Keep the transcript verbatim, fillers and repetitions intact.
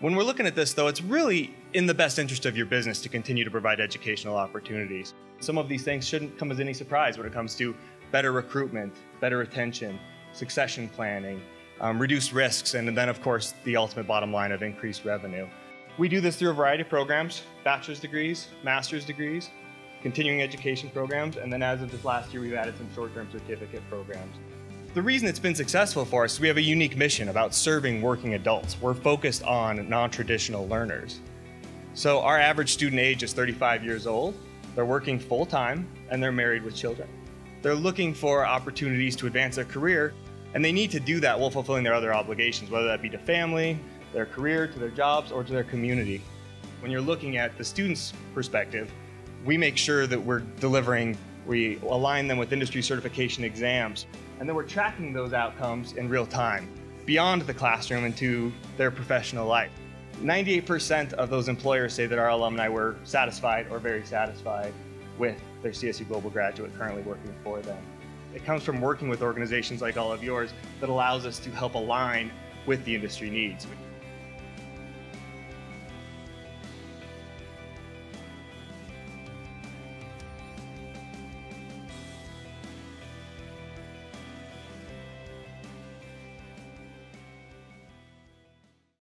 When we're looking at this, though, it's really in the best interest of your business to continue to provide educational opportunities. Some of these things shouldn't come as any surprise when it comes to better recruitment, better retention, succession planning, um, reduced risks, and then, of course, the ultimate bottom line of increased revenue. We do this through a variety of programs: bachelor's degrees, master's degrees, continuing education programs, and then as of this last year, we've added some short-term certificate programs. The reason it's been successful for us is we have a unique mission about serving working adults. We're focused on non-traditional learners. So our average student age is thirty-five years old, they're working full-time, and they're married with children. They're looking for opportunities to advance their career, and they need to do that while fulfilling their other obligations, whether that be to family, their career, to their jobs, or to their community. When you're looking at the student's perspective, we make sure that we're delivering, we align them with industry certification exams, and then we're tracking those outcomes in real time, beyond the classroom into their professional life. ninety-eight percent of those employers say that our alumni were satisfied or very satisfied with their C S U Global graduate currently working for them. It comes from working with organizations like all of yours that allows us to help align with the industry needs.